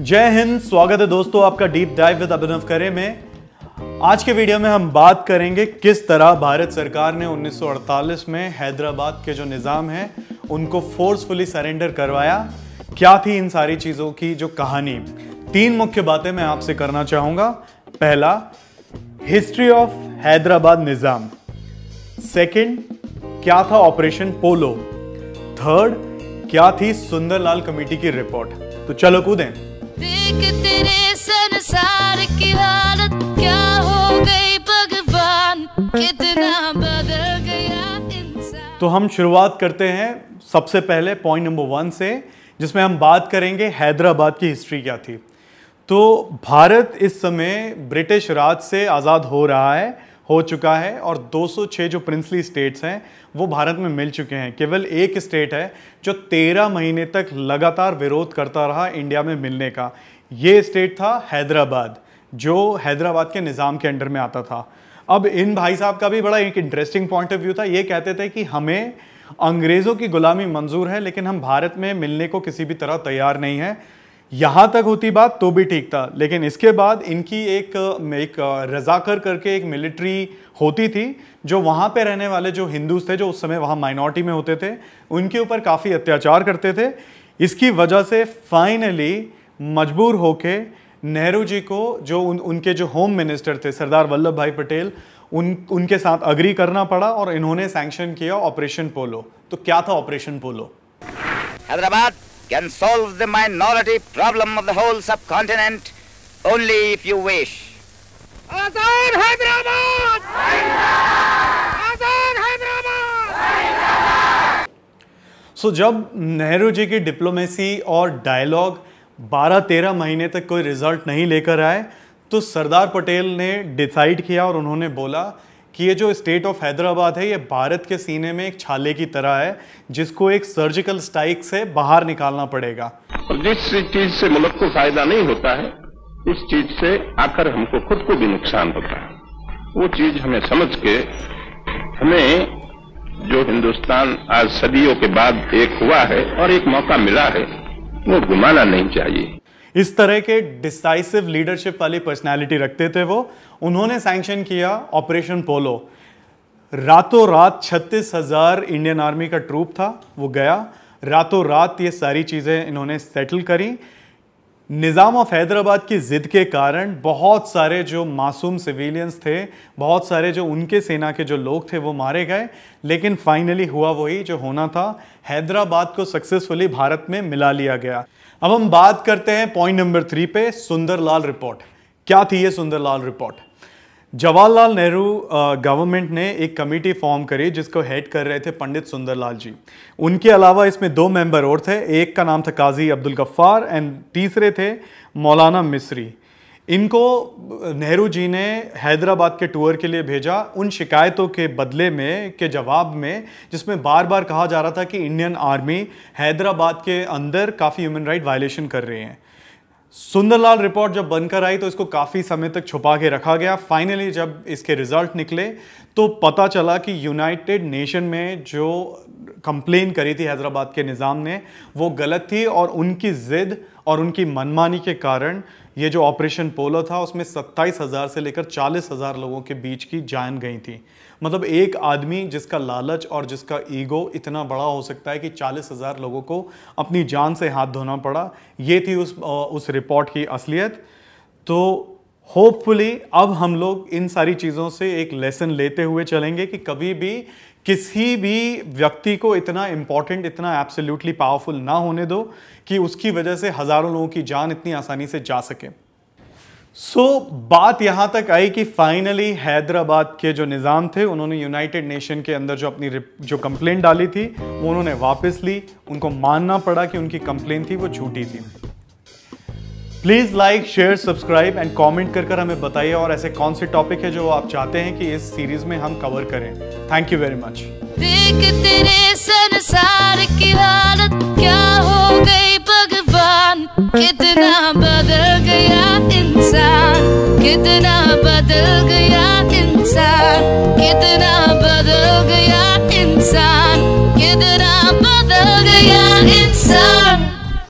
जय हिंद। स्वागत है दोस्तों आपका deep dive with Abhinav Khare में। आज के वीडियो में हम बात करेंगे किस तरह भारत सरकार ने 1948 में हैदराबाद के जो निज़ाम है उनको फोर्सफुली सरेंडर करवाया। क्या थी इन सारी चीज़ों की जो कहानी, तीन मुख्य बातें मैं आपसे करना चाहूँगा। पहला, history of Hyderabad Nizam. Second, क्या था ऑपरेशन पोलो। थर्ड, क्या थी सुंदरलाल कमेटी की रिपोर्ट। तो चलो कूदें। देख तेरे संसार की हालत क्या हो गई भगवान, कितना बदल गया इंसान। तो हम शुरुआत करते हैं सबसे पहले पॉइंट नंबर 1 से, जिसमें हम बात करेंगे हैदराबाद की हिस्ट्री क्या थी। तो भारत इस समय ब्रिटिश राज से आज़ाद हो रहा है, हो चुका है, और 206 जो प्रिंसली स्टेट्स हैं वो भारत में मिल चुके हैं। केवल एक स्टेट है जो 13 महीने तक लगातार विरोध करता रहा इंडिया में मिलने का। ये स्टेट था हैदराबाद, जो हैदराबाद के निज़ाम के अंडर में आता था। अब इन भाई साहब का भी बड़ा एक इंटरेस्टिंग पॉइंट ऑफ व्यू था। ये कहते थे कि हमें अंग्रेज़ों की गुलामी मंजूर है, लेकिन हम भारत में मिलने को किसी भी तरह तैयार नहीं है। यहाँ तक होती बात तो भी ठीक था, लेकिन इसके बाद इनकी एक रज़ाकर करके एक मिलिट्री होती थी, जो वहाँ पे रहने वाले जो हिंदूज थे, जो उस समय वहाँ माइनॉरिटी में होते थे, उनके ऊपर काफ़ी अत्याचार करते थे। इसकी वजह से फाइनली मजबूर होके नेहरू जी को, जो उनके जो होम मिनिस्टर थे सरदार वल्लभ भाई पटेल, उनके साथ अग्री करना पड़ा और इन्होंने सैंक्शन किया ऑपरेशन पोलो। तो क्या था operation polo? Hyderabad can solve the minority problem of the whole subcontinent only if you wish. Azad Hyderabad Zindabad! Azad Hyderabad Zindabad! So जब नेहरू जी की डिप्लोमेसी और डायलॉग 12-13 महीने तक कोई रिजल्ट नहीं लेकर आए, तो सरदार पटेल ने डिसाइड किया और उन्होंने बोला कि ये जो स्टेट ऑफ हैदराबाद है ये भारत के सीने में एक छाले की तरह है, जिसको एक सर्जिकल स्ट्राइक से बाहर निकालना पड़ेगा। और जिस चीज से मुल्क को फायदा नहीं होता है उस चीज से आकर हमको खुद को भी नुकसान होता है। वो चीज हमें समझ के, हमें जो हिंदुस्तान आज सदियों के बाद एक हुआ है और एक मौका मिला है, वो घुमाना नहीं चाहिए। इस तरह के डिसाइसिव लीडरशिप वाली पर्सनालिटी रखते थे वो। उन्होंने सैंक्शन किया ऑपरेशन पोलो। रातों रात 36,000 इंडियन आर्मी का ट्रूप था वो गया। रातों रात ये सारी चीज़ें इन्होंने सेटल करी। निज़ाम ऑफ हैदराबाद की ज़िद के कारण बहुत सारे जो मासूम सिविलियंस थे, बहुत सारे जो उनके सेना के जो लोग थे वो मारे गए, लेकिन फाइनली हुआ वही जो होना था। हैदराबाद को सक्सेसफुली भारत में मिला लिया गया। अब हम बात करते हैं पॉइंट नंबर 3 पे, सुंदरलाल रिपोर्ट। क्या थी ये सुंदरलाल रिपोर्ट? जवाहरलाल नेहरू गवर्नमेंट ने एक कमेटी फॉर्म करी, जिसको हेड कर रहे थे पंडित सुंदरलाल जी। उनके अलावा इसमें 2 मेंबर और थे, एक का नाम था काजी अब्दुल गफ्फार एंड तीसरे थे मौलाना मिस्री। इनको नेहरू जी ने हैदराबाद के टूर के लिए भेजा, उन शिकायतों के बदले में, के जवाब में, जिसमें बार बार कहा जा रहा था कि इंडियन आर्मी हैदराबाद के अंदर काफ़ी ह्यूमन राइट वायलेशन कर रहे हैं। सुंदरलाल रिपोर्ट जब बनकर आई तो इसको काफ़ी समय तक छुपा के रखा गया। फाइनली जब इसके रिजल्ट निकले तो पता चला कि यूनाइटेड नेशन में जो कंप्लेन करी थी हैदराबाद के निज़ाम ने वो गलत थी, और उनकी ज़िद और उनकी मनमानी के कारण ये जो ऑपरेशन पोलो था उसमें 27,000 से लेकर 40,000 लोगों के बीच की जान गई थी। मतलब एक आदमी जिसका लालच और जिसका ईगो इतना बड़ा हो सकता है कि 40,000 लोगों को अपनी जान से हाथ धोना पड़ा। ये थी उस रिपोर्ट की असलियत। तो होपफुली अब हम लोग इन सारी चीज़ों से एक लेसन लेते हुए चलेंगे कि कभी भी किसी भी व्यक्ति को इतना इम्पॉर्टेंट, इतना एब्सोल्युटली पावरफुल ना होने दो कि उसकी वजह से हज़ारों लोगों की जान इतनी आसानी से जा सके। बात यहाँ तक आई कि फाइनली हैदराबाद के जो निज़ाम थे उन्होंने यूनाइटेड नेशन के अंदर जो अपनी कंप्लेंट डाली थी वो उन्होंने वापस ली। उनको मानना पड़ा कि उनकी कंप्लेंट थी वो झूठी थी। Please like, share, subscribe and comment कर हमें बताइए और ऐसे कौन से टॉपिक है जो आप चाहते हैं कि इस सीरीज में हम कवर करें। Thank you very much. देख तेरे संसार की हालत क्या हो गई भगवान, कितना बदल गया इंसान, कितना बदल गया।